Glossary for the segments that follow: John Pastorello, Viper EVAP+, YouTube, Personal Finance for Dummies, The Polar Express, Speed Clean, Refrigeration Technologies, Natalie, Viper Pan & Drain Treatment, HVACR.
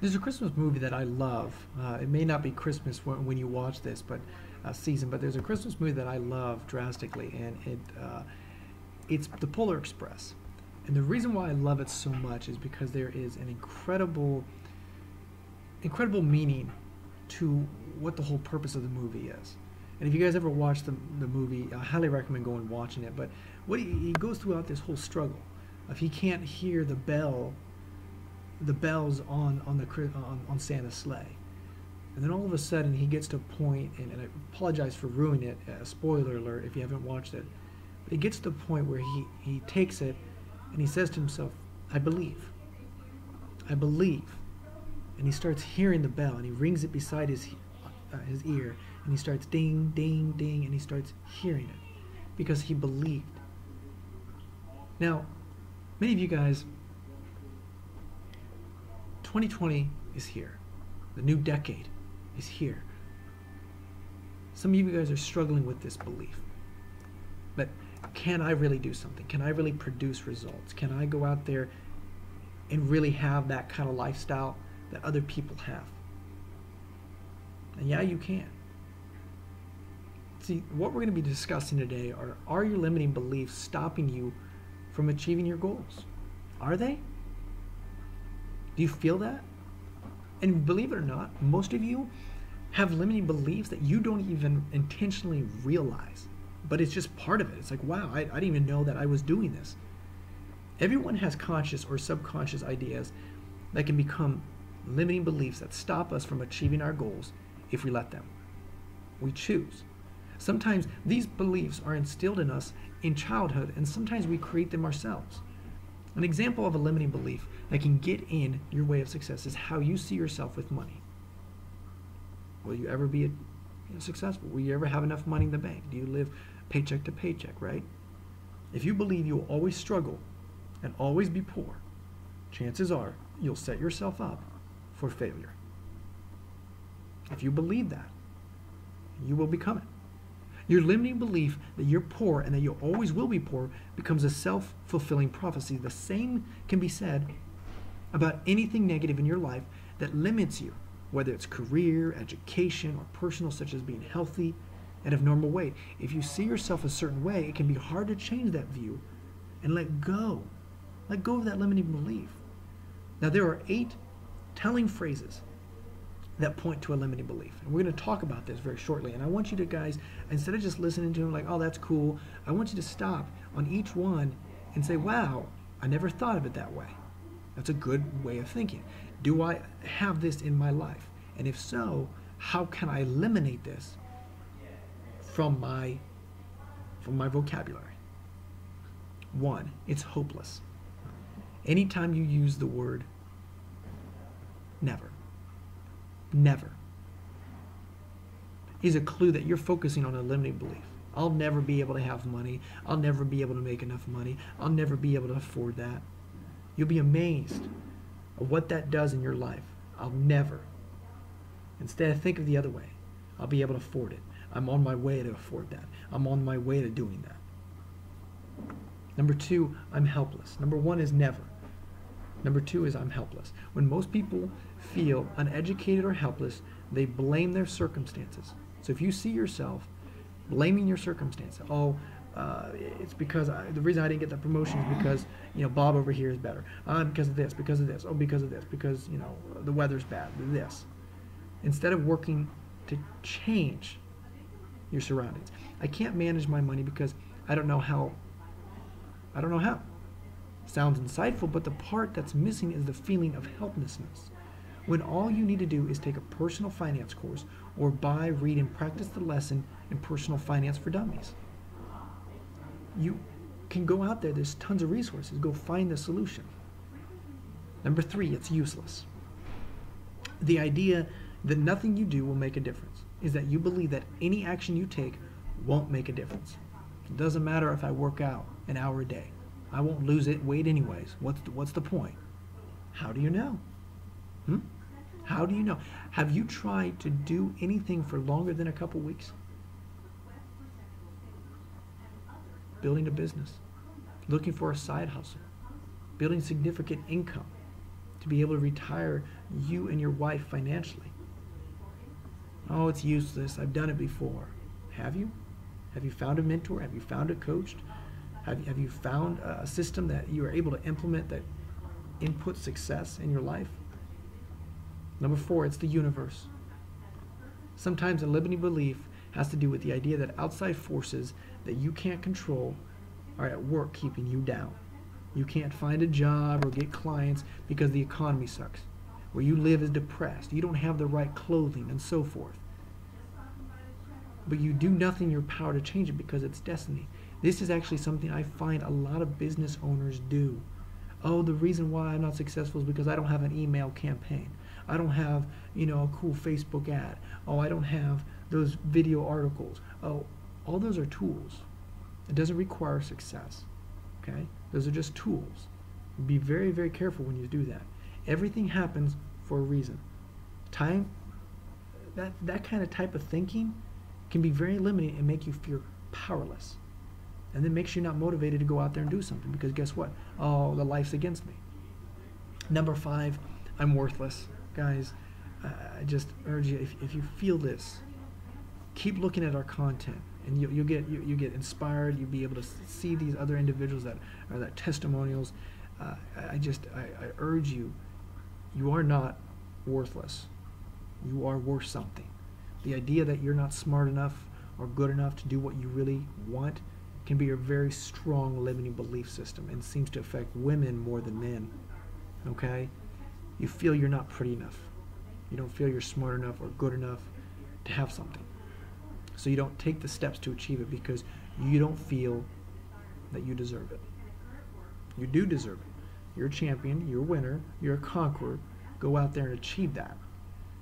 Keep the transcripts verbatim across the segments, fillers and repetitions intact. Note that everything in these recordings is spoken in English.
There's a Christmas movie that I love. Uh, it may not be Christmas when, when you watch this, but uh, season. But there's a Christmas movie that I love drastically, and it uh, it's The Polar Express. And the reason why I love it so much is because there is an incredible, incredible meaning to what the whole purpose of the movie is. And if you guys ever watched the, the movie, I highly recommend going and watching it. But what he, he goes throughout this whole struggle. If he can't hear the bell, the bells on on the on, on Santa's sleigh, and then all of a sudden he gets to a point, and, and I apologize for ruining it. Uh, spoiler alert if you haven't watched it. But he gets to the point where he he takes it, and he says to himself, "I believe. I believe." And he starts hearing the bell, and he rings it beside his uh, his ear, and he starts ding, ding, ding, and he starts hearing it because he believed. Now, many of you guys, twenty twenty is here. The new decade is here. Some of you guys are struggling with this belief. But can I really do something? Can I really produce results? Can I go out there and really have that kind of lifestyle that other people have? And yeah, you can. See, what we're going to be discussing today are, are your limiting beliefs stopping you from achieving your goals? Are they? Do you feel that? And believe it or not, most of you have limiting beliefs that you don't even intentionally realize, but it's just part of it. It's like, wow, I, I didn't even know that I was doing this. Everyone has conscious or subconscious ideas that can become limiting beliefs that stop us from achieving our goals if we let them. We choose. Sometimes these beliefs are instilled in us in childhood, and sometimes we create them ourselves. An example of a limiting belief that can get in your way of success is how you see yourself with money. Will you ever be a, you know, successful? Will you ever have enough money in the bank? Do you live paycheck to paycheck, right? If you believe you will always struggle and always be poor, chances are you'll set yourself up for failure. If you believe that, you will become it. Your limiting belief that you're poor and that you always will be poor becomes a self-fulfilling prophecy. The same can be said about anything negative in your life that limits you, whether it's career, education, or personal, such as being healthy and of normal weight. If you see yourself a certain way, it can be hard to change that view and let go. Let go of that limiting belief. Now, there are eight telling phrases that point to a limiting belief. And we're going to talk about this very shortly. And I want you to guys, instead of just listening to them like, oh, that's cool, I want you to stop on each one and say, wow, I never thought of it that way. That's a good way of thinking. Do I have this in my life? And if so, how can I eliminate this from my, from my vocabulary? One, it's hopeless. Anytime you use the word never, never is a clue that you're focusing on a limiting belief. I'll never be able to have money. I'll never be able to make enough money. I'll never be able to afford that. You'll be amazed at what that does in your life. I'll never. Instead, think of the other way. I'll be able to afford it. I'm on my way to afford that. I'm on my way to doing that. Number two, I'm helpless. Number one is never. Number two is I'm helpless. When most people feel uneducated or helpless, they blame their circumstances. So if you see yourself blaming your circumstances, oh, uh, it's because I, the reason I didn't get that promotion is because, you know, Bob over here is better. Uh, because of this, because of this, oh, because of this, because, you know, the weather's bad, this. Instead of working to change your surroundings. I can't manage my money because I don't know how. I don't know how. Sounds insightful, but the part that's missing is the feeling of helplessness. When all you need to do is take a personal finance course or buy, read, and practice the lesson in Personal Finance for Dummies. You can go out there, there's tons of resources, go find the solution. Number three, it's useless. The idea that nothing you do will make a difference is that you believe that any action you take won't make a difference. It doesn't matter if I work out an hour a day. I won't lose it weight anyways. What's the, what's the point? How do you know? Hmm? How do you know? Have you tried to do anything for longer than a couple weeks? Building a business, looking for a side hustle, building significant income to to be able to retire you and your wife financially. Oh, it's useless. I've done it before. Have you? Have you found a mentor? Have you found a coach? Have, have you found a system that you are able to implement that inputs success in your life? Number four, it's the universe. Sometimes a limiting belief has to do with the idea that outside forces that you can't control are at work keeping you down. You can't find a job or get clients because the economy sucks. Where you live is depressed. You don't have the right clothing and so forth. But you do nothing in your power to change it because it's destiny. This is actually something I find a lot of business owners do. Oh, the reason why I'm not successful is because I don't have an email campaign. I don't have, you know, a cool Facebook ad. Oh, I don't have those video articles. Oh, all those are tools. It doesn't require success. Okay? Those are just tools. Be very, very careful when you do that. Everything happens for a reason. Time, that, that kind of type of thinking can be very limiting and make you feel powerless. And then makes you not motivated to go out there and do something because guess what? Oh, the life's against me. Number five, I'm worthless. Guys, uh, I just urge you, if, if you feel this, keep looking at our content. And you, you'll get, you, you get inspired. You'll be able to see these other individuals that are that testimonials. Uh, I just, I, I urge you, you are not worthless. You are worth something. The idea that you're not smart enough or good enough to do what you really want can be a very strong limiting belief system and seems to affect women more than men, okay? You feel you're not pretty enough. You don't feel you're smart enough or good enough to have something. So you don't take the steps to achieve it because you don't feel that you deserve it. You do deserve it. You're a champion, you're a winner, you're a conqueror. Go out there and achieve that.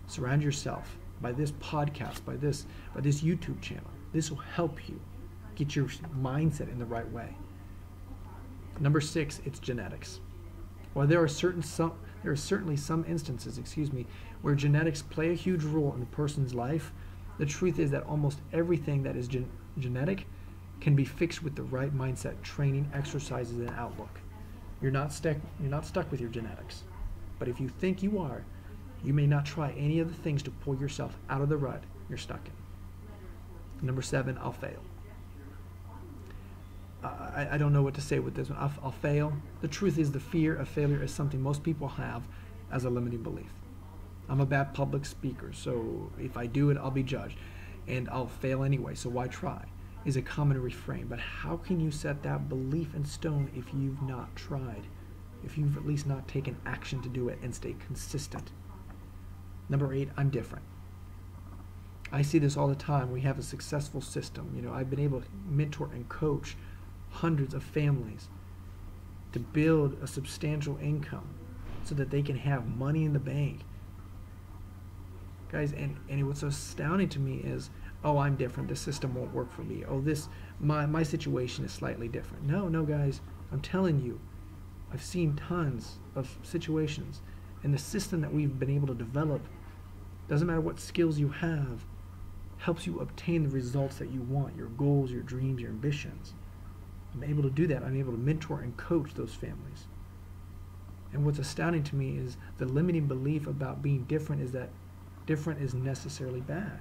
Surround yourself by this podcast, by this, by this YouTube channel. This will help you. Get your mindset in the right way. Number six, it's genetics. While there are certain some, there are certainly some instances, excuse me, where genetics play a huge role in a person's life, the truth is that almost everything that is gen genetic can be fixed with the right mindset, training, exercises, and outlook. You're not stuck. You're not stuck with your genetics. But if you think you are, you may not try any of the things to pull yourself out of the rut you're stuck in. Number seven, I'll fail. I, I don't know what to say with this one. I'll, I'll fail. The truth is the fear of failure is something most people have as a limiting belief. I'm a bad public speaker, so if I do it, I'll be judged. And I'll fail anyway, so why try? Is a common refrain. But how can you set that belief in stone if you've not tried? If you've at least not taken action to do it and stay consistent? Number eight, I'm different. I see this all the time. We have a successful system. You know, I've been able to mentor and coach hundreds of families to build a substantial income so that they can have money in the bank. Guys, and, and what's astounding to me is, oh, I'm different. This system won't work for me. Oh, this my, my situation is slightly different. No, no, guys, I'm telling you, I've seen tons of situations, and the system that we've been able to develop, doesn't matter what skills you have, helps you obtain the results that you want, your goals, your dreams, your ambitions. I'm able to do that. I'm able to mentor and coach those families. And what's astounding to me is the limiting belief about being different is that different is necessarily bad.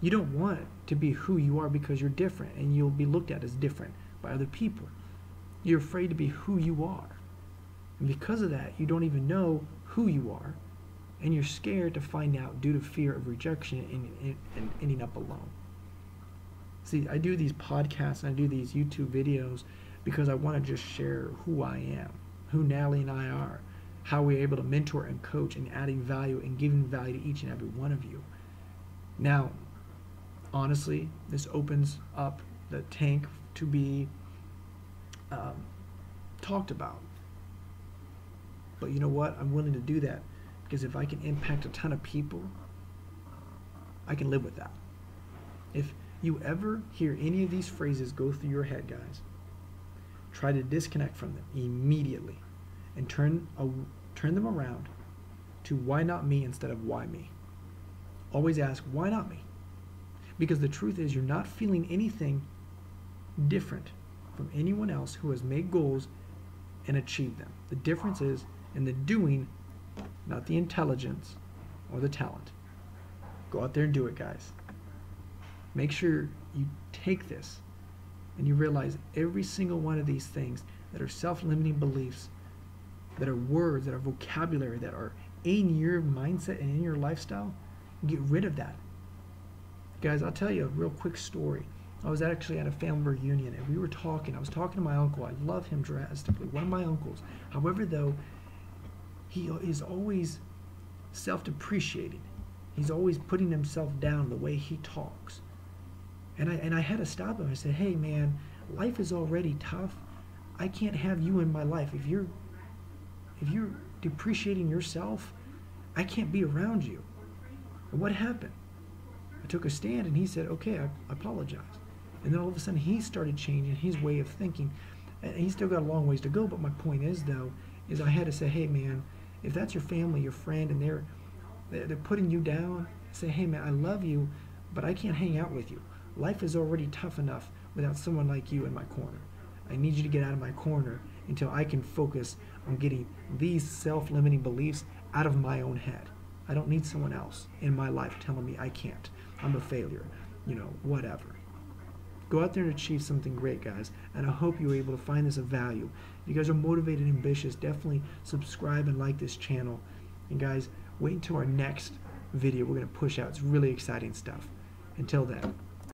You don't want to be who you are because you're different and you'll be looked at as different by other people. You're afraid to be who you are. And because of that, you don't even know who you are and you're scared to find out due to fear of rejection and, and, and ending up alone. See, I do these podcasts and I do these YouTube videos because I want to just share who I am, who Natalie and I are, how we're able to mentor and coach and adding value and giving value to each and every one of you. Now, honestly, this opens up the tank to be um, talked about. But you know what? I'm willing to do that because if I can impact a ton of people, I can live with that. If you ever hear any of these phrases go through your head, guys, try to disconnect from them immediately and turn, a, turn them around to why not me instead of why me. Always ask, why not me? Because the truth is you're not feeling anything different from anyone else who has made goals and achieved them. The difference is in the doing not the intelligence or the talent. Go out there and do it, guys. Make sure you take this and you realize every single one of these things that are self-limiting beliefs, that are words, that are vocabulary, that are in your mindset and in your lifestyle, get rid of that. Guys, I'll tell you a real quick story. I was actually at a family reunion and we were talking. I was talking to my uncle. I love him drastically, one of my uncles. However, though, he is always self-depreciating. He's always putting himself down the way he talks. And I, and I had to stop him. I said, hey, man, life is already tough. I can't have you in my life. If you're, if you're depreciating yourself, I can't be around you. And what happened? I took a stand and he said, okay, I, I apologize. And then all of a sudden he started changing his way of thinking. And he's still got a long ways to go, but my point is, though, is I had to say, hey, man, if that's your family, your friend, and they're, they're putting you down, say, hey, man, I love you, but I can't hang out with you. Life is already tough enough without someone like you in my corner. I need you to get out of my corner until I can focus on getting these self-limiting beliefs out of my own head. I don't need someone else in my life telling me I can't. I'm a failure, you know, whatever. Go out there and achieve something great, guys, and I hope you were able to find this of value. If you guys are motivated and ambitious, definitely subscribe and like this channel. And guys, wait until our next video we're going to push out. It's really exciting stuff. Until then.